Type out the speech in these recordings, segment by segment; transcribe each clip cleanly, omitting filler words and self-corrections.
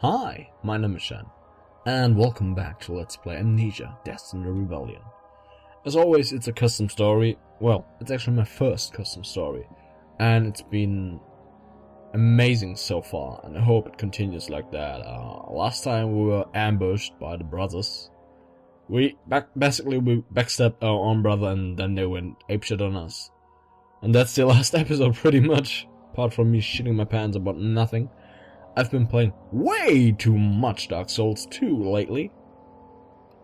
Hi, my name is Shen, and welcome back to Let's Play Amnesia: Destiny Rebellion. As always, it's a custom story. Well, it's actually my first custom story, and it's been amazing so far, and I hope it continues like that. Last time we were ambushed by the brothers. We backstabbed our own brother, and then they went apeshit on us. And that's the last episode, pretty much. Apart from me shitting my pants about nothing. I've been playing way too much Dark Souls 2 lately.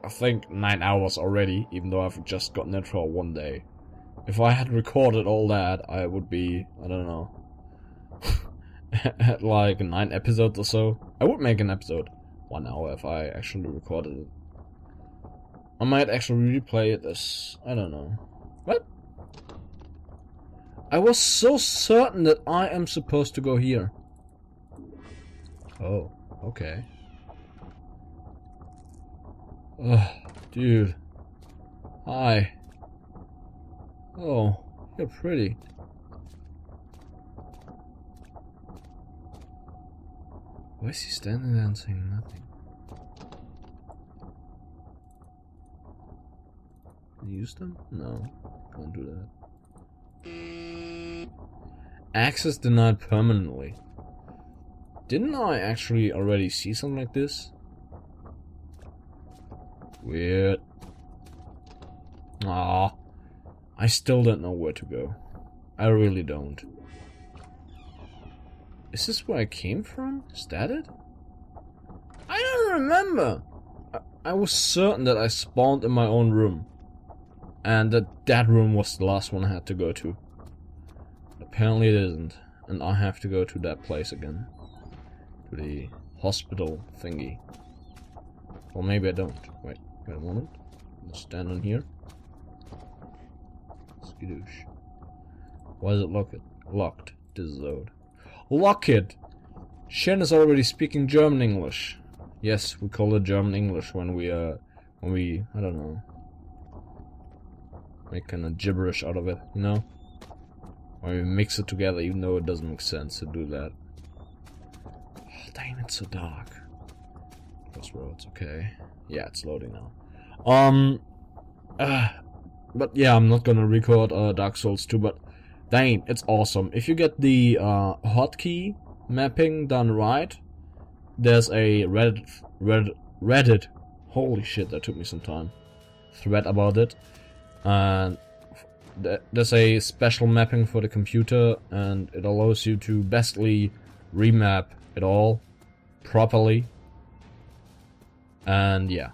I think 9 hours already, even though I've just gotten it for one day. If I had recorded all that, I would be, I don't know, at like 9 episodes or so. I would make an episode 1 hour if I actually recorded it. I might actually replay it as, I don't know. What? I was so certain that I am supposed to go here. Oh, okay. Ugh, dude. Hi. Oh, you're pretty. Why is he standing there and saying nothing? Can you use them? No, can't do that. Access denied permanently. Didn't I actually already see something like this? Weird. Ah, I still don't know where to go. I really don't. Is this where I came from? Is that it? I don't remember! I was certain that I spawned in my own room. And that room was the last one I had to go to. Apparently it isn't. And I have to go to that place again. To the hospital thingy. Or maybe I don't. Wait a moment. Let's stand on here. Skidoosh. Why is it locked? Locked. This is old. Lock it! Shen is already speaking German English. Yes, we call it German English when we I don't know, make kind of gibberish out of it, you know? Or we mix it together, even though it doesn't make sense to do that. Damn, it's so dark. Crossroads, okay. Yeah, it's loading now. But yeah, I'm not gonna record Dark Souls 2, but dang, it's awesome. If you get the hotkey mapping done right, there's a Reddit, holy shit, that took me some time, thread about it. And there's a special mapping for the computer, and it allows you to bestly remap it all properly, and yeah,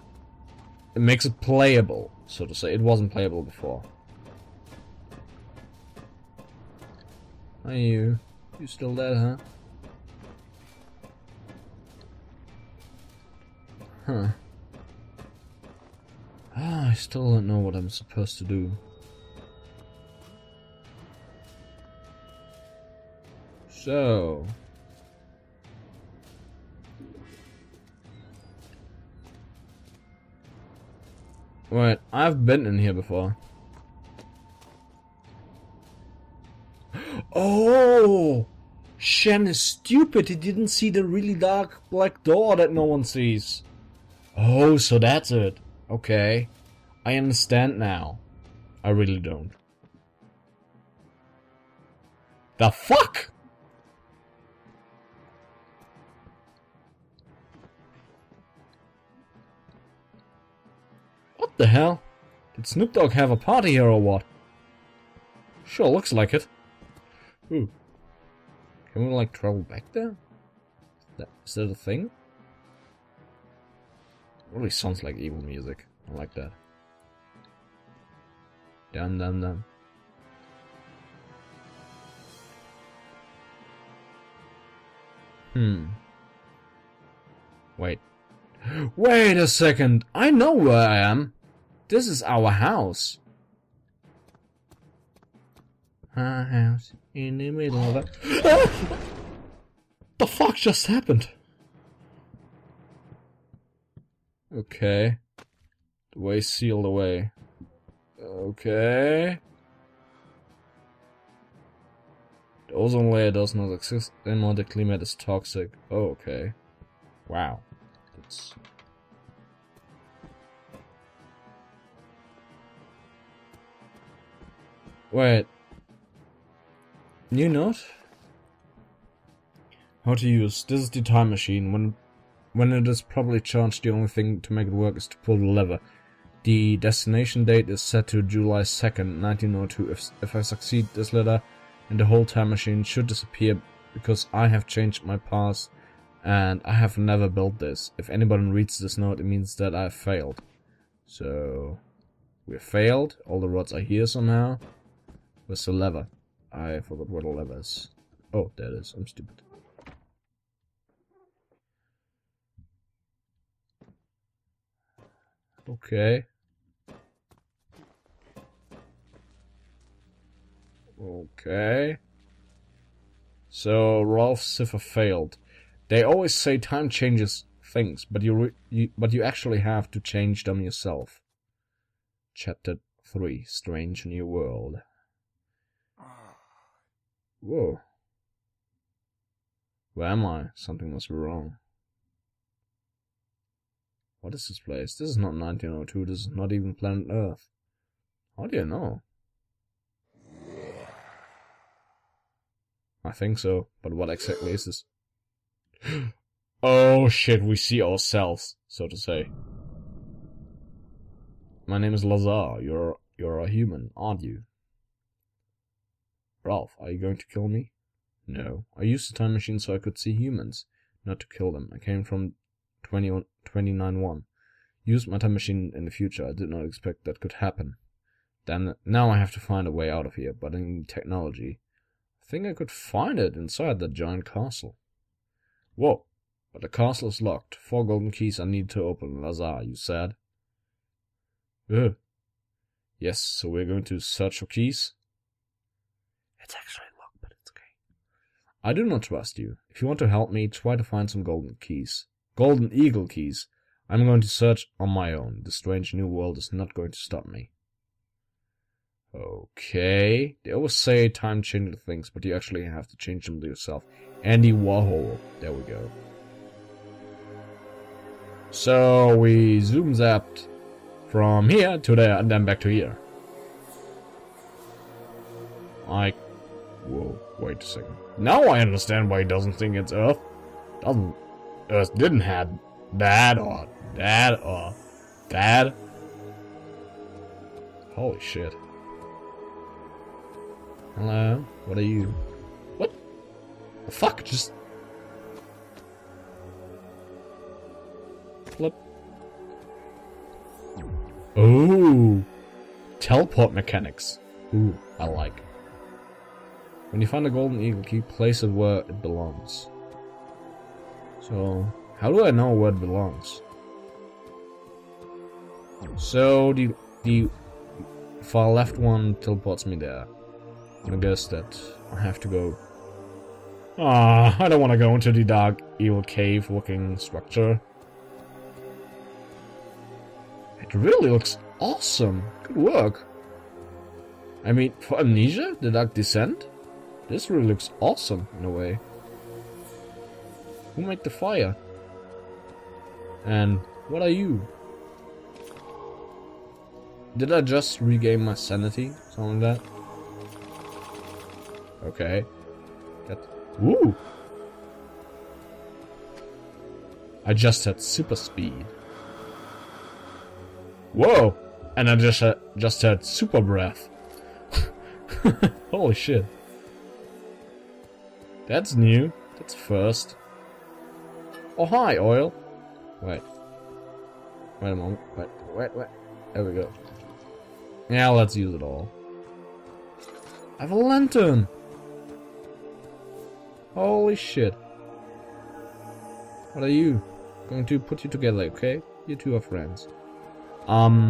it makes it playable, so to say. It wasn't playable before. Are you still there, huh? Huh. Ah, I still don't know what I'm supposed to do. So wait, I've been in here before. Oh! Shen is stupid, he didn't see the really dark black door that no one sees. Oh, so that's it. Okay. I understand now. I really don't. The fuck?! What the hell? Did Snoop Dogg have a party here or what? Sure looks like it. Ooh. Can we like travel back there? Is that a thing? Really sounds like evil music. I like that. Dum dum dum. Wait. Wait a second! I know where I am! This is our house. Our house in the middle of it. The fuck just happened? Okay. The way sealed away. Okay. The ozone layer does not exist anymore. The climate is toxic. Oh, okay. Wow. That's... Wait. New note? How to use. This is the time machine. When it is properly charged, the only thing to make it work is to pull the lever. The destination date is set to July 2nd, 1902. If I succeed this letter, and the whole time machine should disappear because I have changed my past and I have never built this. If anybody reads this note, it means that I have failed. So, we have failed. All the rods are here somehow. Where's the lever? I forgot what the lever is. Oh, there it is. I'm stupid. Okay. Okay. So Rolf Sifar failed. They always say time changes things, but you actually have to change them yourself. Chapter 3: Strange New World. Whoa. Where am I? Something must be wrong. What is this place? This is not 1902. This is not even planet Earth. How do you know? I think so, but what exactly is this? Oh shit, we see ourselves, so to say. My name is Lazar. You're a human, aren't you? Ralph, are you going to kill me? No. I used the time machine so I could see humans, not to kill them. I came from 29-1. Used my time machine in the future. I did not expect that could happen. Then now I have to find a way out of here, but I need technology. I think I could find it inside that giant castle. Whoa, but the castle is locked. 4 golden keys I need to open. Lazar, you said? Ugh. Yes, so we're going to search for keys? It's actually locked, but it's okay. I do not trust you. If you want to help me, try to find some golden keys. Golden Eagle keys. I'm going to search on my own. The strange new world is not going to stop me. Okay. They always say time changes things, but you actually have to change them to yourself. Andy Warhol. There we go. So we zoom zapped from here to there and then back to here. Whoa, wait a second. Now I understand why he doesn't think it's Earth. Earth didn't have that or that or that. Holy shit. Hello? What are you? What? The fuck? Just... Flip. Ooh. Teleport mechanics. Ooh, I like it. When you find a golden eagle key, place it where it belongs. So, how do I know where it belongs? So, the far left one teleports me there. I guess that I have to go... Ah, I don't want to go into the dark, evil cave-looking structure. It really looks awesome. Good work. I mean, for Amnesia, the Dark Descent, this really looks awesome in a way. Who made the fire? And what are you? Did I just regain my sanity? Something like that? Okay. Woo! I just had super speed. Whoa! And I just had super breath. Holy shit. That's new. That's first. Oh hi, oil. Wait. Wait a moment. Wait. There we go. Now let's use it all. I have a lantern. Holy shit. What are you? I'm going to put you together, okay? You two are friends. So I'm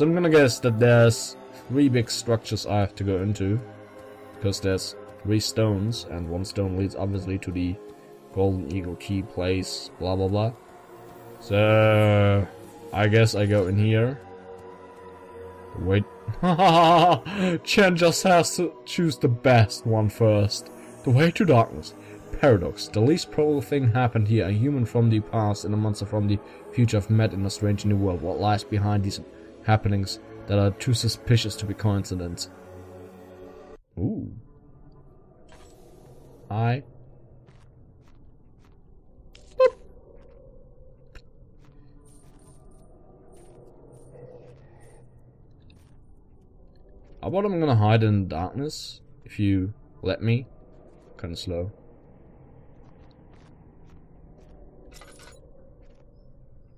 gonna guess that there's 3 big structures I have to go into. Because there's 3 stones, and 1 stone leads obviously to the golden eagle key place, blah blah blah. So, I guess I go in here. Wait. Chen just has to choose the best one first. The way to darkness. Paradox. The least probable thing happened here. A human from the past and a monster from the future have met in a strange new world. What lies behind these happenings that are too suspicious to be coincidence? Ooh. I... Boop. I bet I'm gonna hide in the darkness, if you let me. Kinda slow.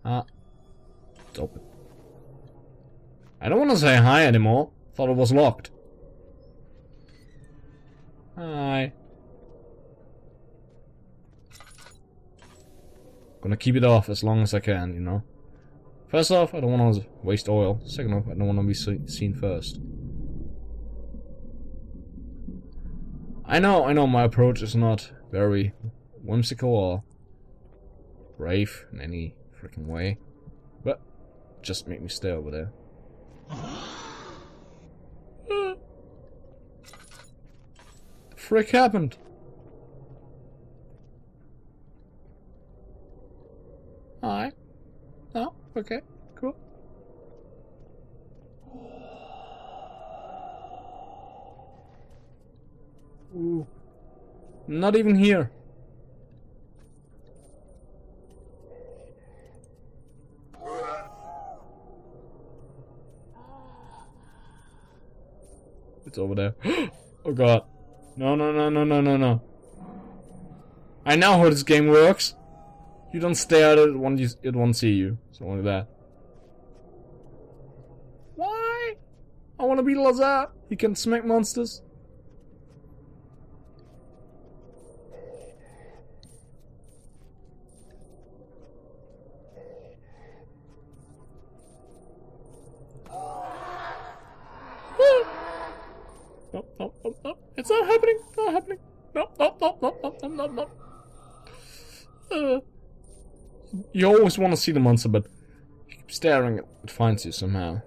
Ah. It's open. I don't wanna say hi anymore. Thought it was locked. Hi. Gonna keep it off as long as I can, you know. First off, I don't want to waste oil. Second off, I don't want to be seen first. I know my approach is not very whimsical or brave in any freaking way, but just make me stay over there. The frick happened? Alright. Oh, okay. Cool. Ooh. Not even here. It's over there. Oh god. No, no, no, no, no, no, no. I know how this game works. You don't stare at it, it won't see you. Something like that. Why? I want to be Lazar. He can smack monsters. No, no, no, no. It's not happening. It's not happening. No, no, no, no, no, no, no, no. You always want to see the monster, but you keep staring, it finds you somehow.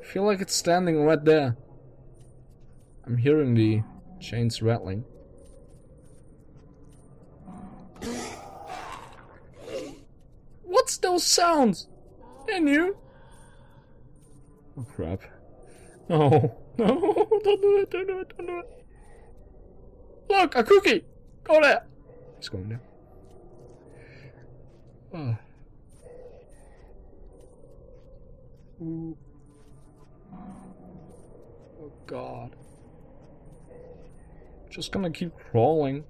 I feel like it's standing right there. I'm hearing the chains rattling. What's those sounds? And you? Oh crap. No, no, don't do it, don't do it, don't do it. Look, a cookie! Go there! It's going there. Ooh. Oh god. Just gonna keep crawling.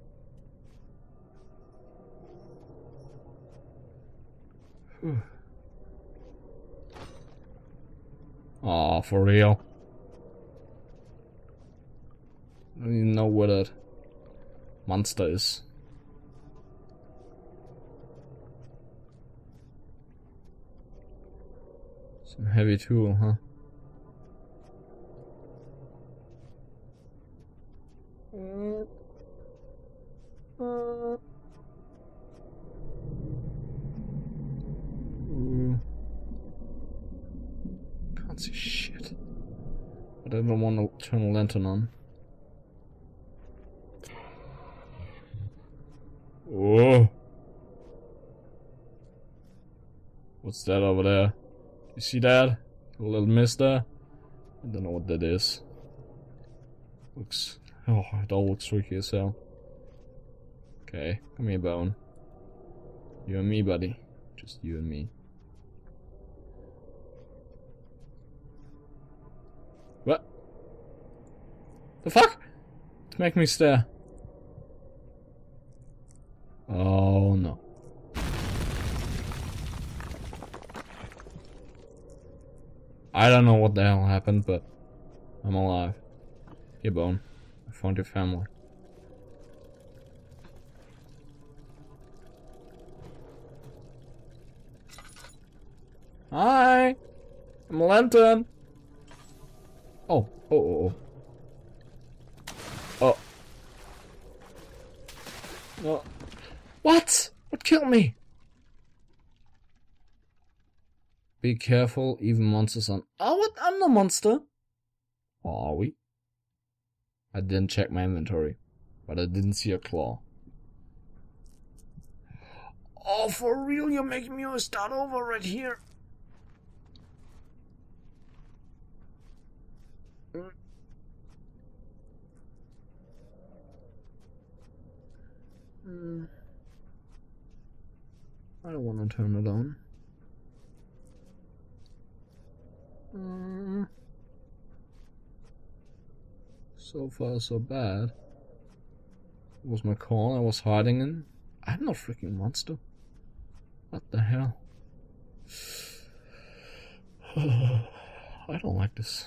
Whew. Aw, for real. I don't even know where that monster is. Some heavy tool, huh? Can't see shit. I don't want to turn a lantern on. Whoa. What's that over there? You see that? A little mist there? I don't know what that is. Looks... Oh, it all looks freaky as hell. Okay, come here, Bone. You and me, buddy. Just you and me. What? The fuck? It's making me stare. Oh no. I don't know what the hell happened, but I'm alive. Here, Bone. I found your family. Hi! I'm a lantern! Oh, oh, oh, oh. Oh. No. What? What killed me? Be careful, even monsters on. Oh, what? I'm the monster. Are we? I didn't check my inventory, but I didn't see a claw. Oh, for real, you're making me start over right here. I don't want to turn it on. So far, so bad. It was my corner I was hiding in. I'm not freaking monster. What the hell? I don't like this.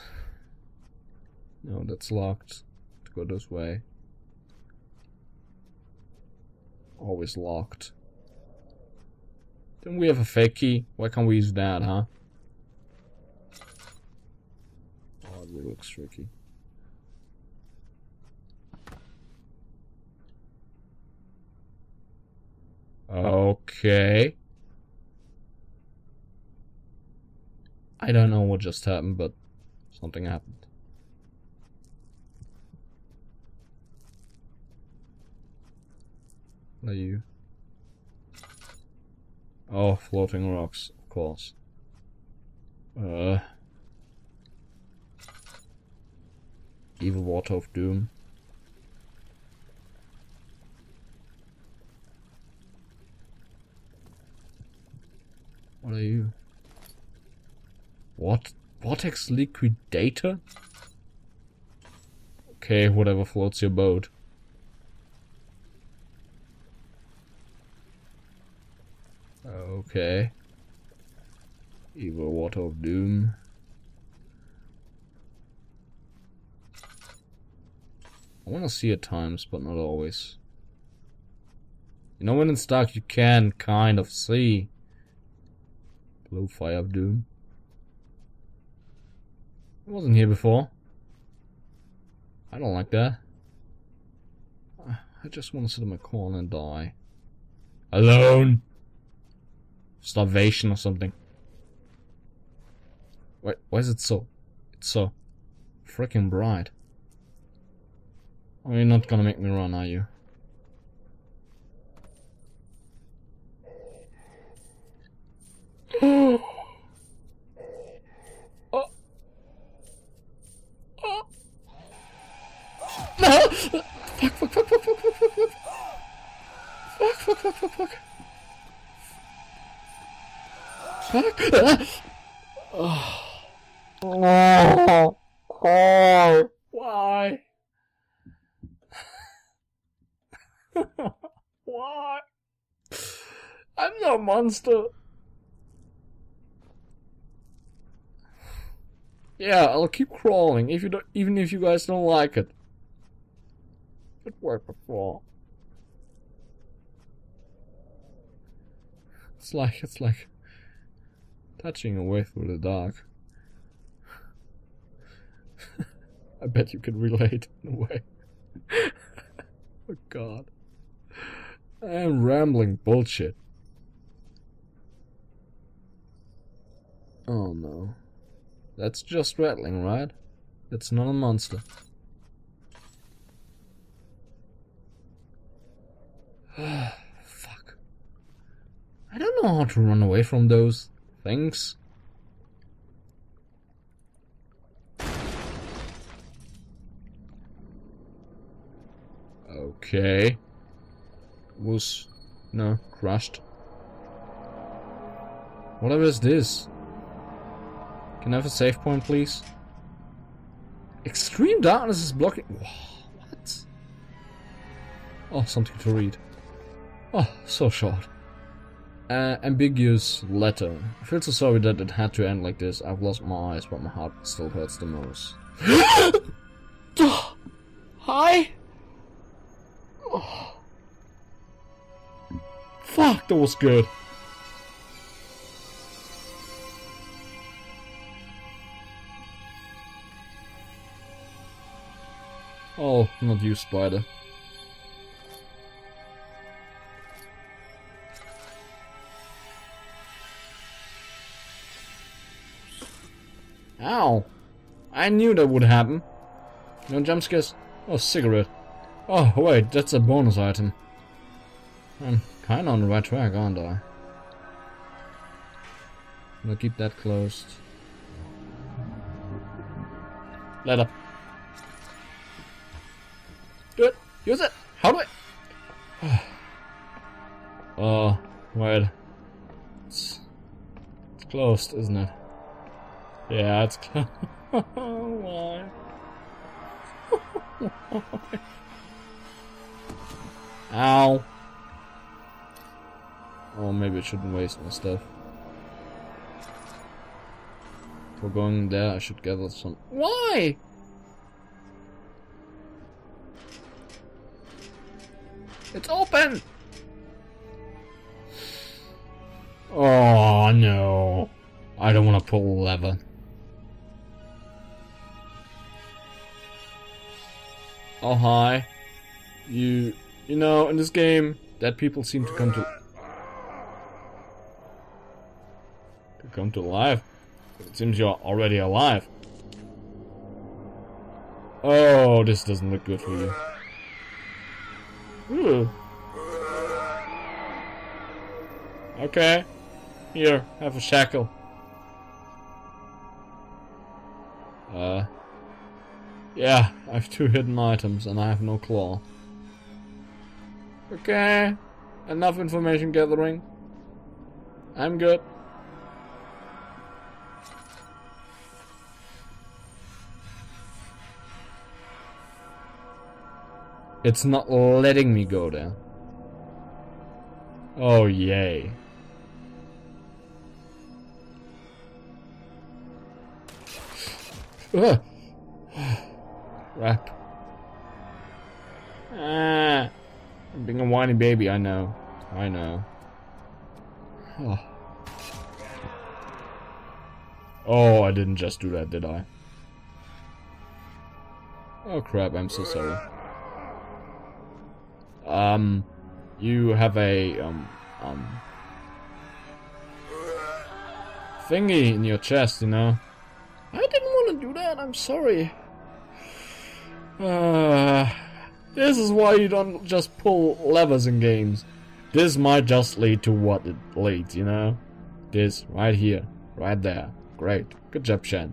No, that's locked. To go this way. Always locked. Then we have a fake key. Why can't we use that, huh? Oh, it looks tricky. Okay. I don't know what just happened, but something happened. Are you? Oh, floating rocks, of course. Evil water of doom. What are you? What? Vortex liquidator? Okay, whatever floats your boat. Okay. Evil water of doom. I wanna see at times, but not always. You know, when it's dark you can kind of see. Blue fire of doom. I wasn't here before. I don't like that. I just wanna sit in my corner and die. Alone! Starvation or something. Wait, why is it so? It's so freaking bright. Oh, you're not gonna make me run, are you? Oh. Oh. No! Fuck. Oh, God. Why? Why? I'm no monster. Yeah, I'll keep crawling if you don't, even if you guys don't like it. It worked before. It's like touching away through the dark. I bet you could relate in a way. Oh God. I am rambling bullshit. Oh no. That's just rattling, right? It's not a monster. Fuck. I don't know how to run away from those things. Okay. Was... no, crushed. Whatever is this? Can I have a save point, please? Extreme darkness is blocking... what? Oh, something to read. Oh, so short. Ambiguous letter. I feel so sorry that it had to end like this. I've lost my eyes, but my heart still hurts the most. Hi? Oh. Fuck, that was good. Oh, not you, spider. Ow! I knew that would happen. No jump scares? Oh, cigarette. Oh, wait, that's a bonus item. I'm kinda on the right track, aren't I? We'll keep that closed. Ladder. Do it! Use it! How do I? Oh, wait. It's closed, isn't it? Yeah, it's closed. Why? Why? Ow. Oh, maybe I shouldn't waste my stuff. For going there, I should gather some. Why? It's open! Oh no. I don't want to pull the lever. Oh, hi. You know, in this game, dead people seem to come to life. It seems you're already alive. Oh, this doesn't look good for you. Ooh. Okay. Here, have a shackle. Yeah, I have 2 hidden items and I have no claw. Okay. Enough information gathering. I'm good. It's not letting me go there. Oh, yay. Crap. Ah, I'm being a whiny baby, I know. I know. Oh. Oh, I didn't just do that, did I? Oh, crap, I'm so sorry. You have a thingy in your chest, you know. I didn't want to do that. I'm sorry. This is why you don't just pull levers in games. This might just lead to what it leads, you know. This right here, right there. Great, good job, Shen.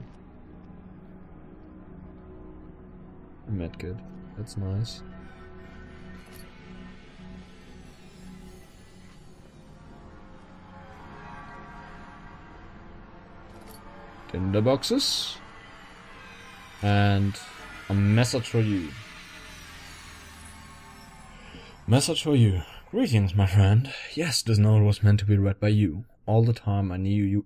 Medkit. That's nice. Tinder boxes and a message for you. Message for you. Greetings, my friend. Yes, this novel was meant to be read by you. All the time I knew you.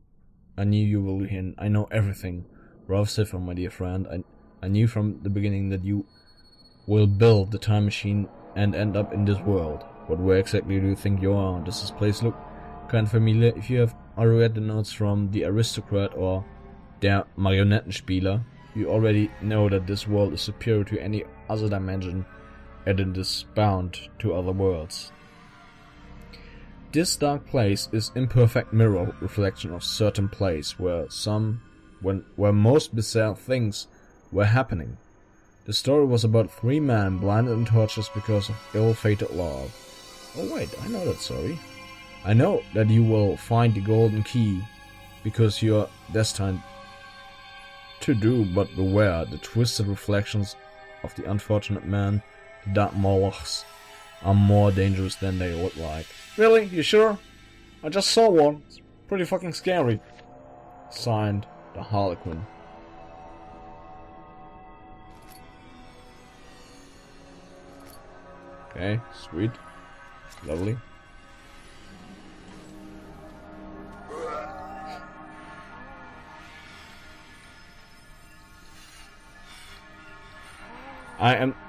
I knew you were in. I know everything, Rolf Sifar, my dear friend. I knew from the beginning that you will build the time machine and end up in this world. But where exactly do you think you are? Does this place look kind of familiar? If you have already read the notes from The Aristocrat or Der Marionettenspieler, you already know that this world is superior to any other dimension and it is bound to other worlds. This dark place is imperfect mirror reflection of certain place where most bizarre things were happening. The story was about 3 men blinded and tortured because of ill-fated love. Oh wait, I know that story. I know that you will find the golden key because you are destined to do, but beware the twisted reflections of the unfortunate man. The Dark Molochs are more dangerous than they look like. Really? You sure? I just saw one. It's pretty fucking scary. Signed, the Harlequin. Okay, sweet. Lovely.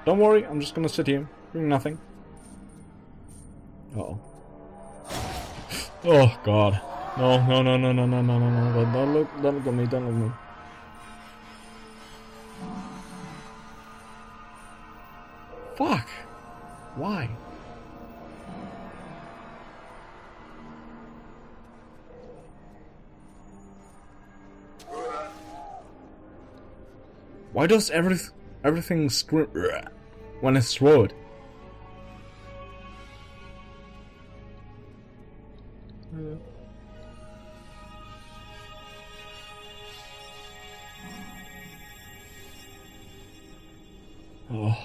Don't worry, I'm just gonna sit here, doing nothing. Uh-oh. Oh god. No, don't look at me, don't look at me. Fuck! Why? Why does everything scream when it's sword? Oh.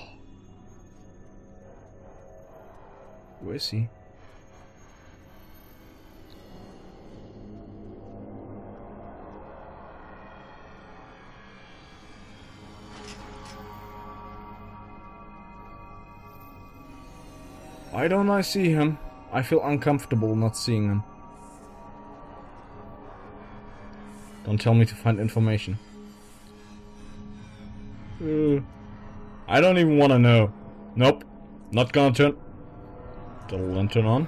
Where is he? Why don't I see him? I feel uncomfortable not seeing him. Don't tell me to find information. I don't even want to know. Nope. Not gonna turn the lantern on.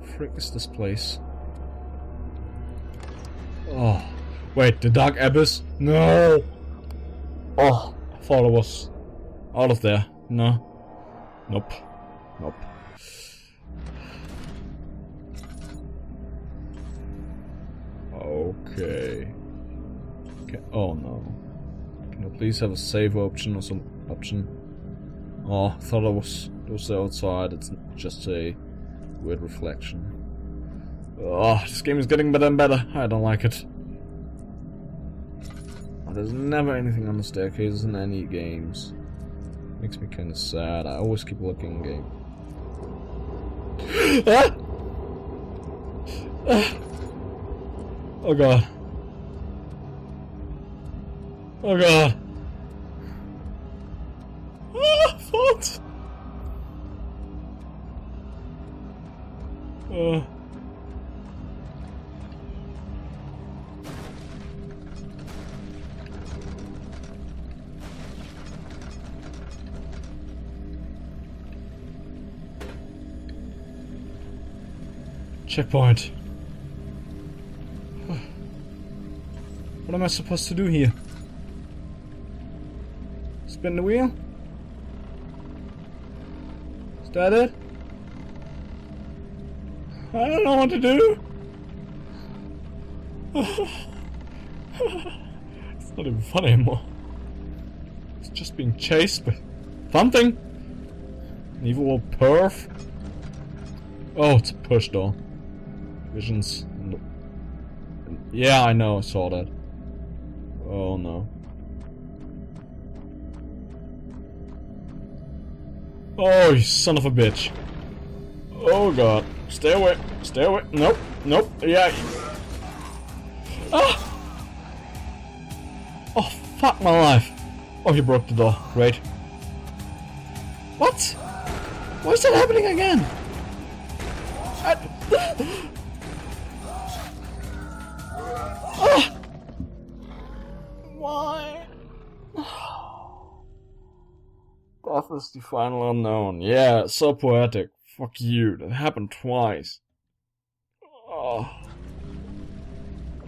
The frick is this place? Oh. Wait, the Dark Abyss? No! Oh, I thought I was out of there. No. Nope. Nope. Okay. Okay. Oh no. Can I please have a save option or some option? Oh, I thought it was the outside. It's just a weird reflection. Oh, this game is getting better and better. I don't like it. There's never anything on the staircases in any games. Makes me kinda sad. I always keep looking game. Ah! Ah! Oh god. Oh god. Ah, what? Oh. Checkpoint. What am I supposed to do here? Spin the wheel? Is that it? I don't know what to do. It's not even fun anymore. It's just being chased by something. An evil old perf. Oh, it's a push door. Visions. Yeah, I know, I saw that. Oh no. Oh, you son of a bitch. Oh god. Stay away. Stay away. Nope. Nope. Yeah. Ah! Oh, fuck my life. Oh, you broke the door. Great. What? Why is that happening again? Why? Death is the final unknown. Yeah, so poetic. Fuck you. That happened twice. Oh,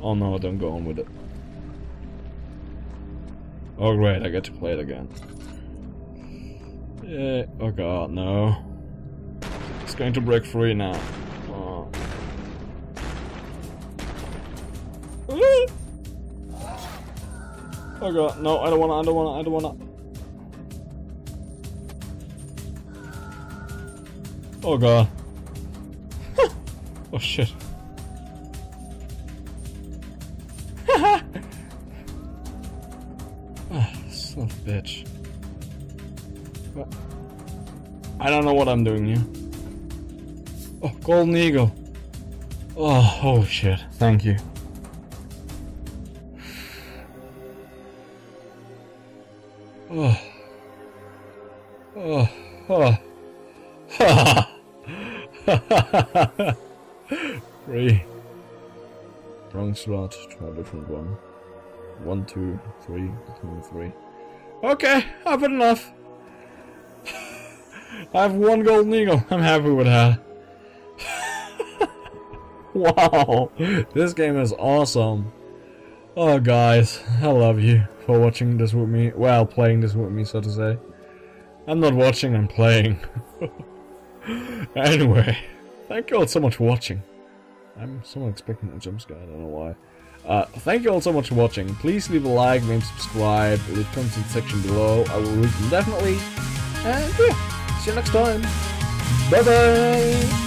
oh no, don't go on with it. Oh great, I get to play it again. Yeah. Oh god, no. It's going to break free now. Oh god, no, I don't wanna, I don't wanna, I don't wanna. Oh god. Oh shit. Haha! Oh, son of a bitch. I don't know what I'm doing here. Oh, golden eagle. Oh, oh shit, thank you. Oh. Oh. Oh. Ha ha. Three. Wrong slot. Try a different one. 1, 2, 3. 3. Okay, I've had enough. I have one golden eagle. I'm happy with that. Wow. This game is awesome. Oh guys, I love you for watching this with me, well, playing this with me, so to say. I'm not watching, I'm playing. Anyway, Thank you all so much for watching. I'm somewhat expecting a jump scare, I don't know why. Thank you all so much for watching. Please leave a like, maybe subscribe, leave comments in the section below. I will read them definitely. And yeah, see you next time. Bye bye!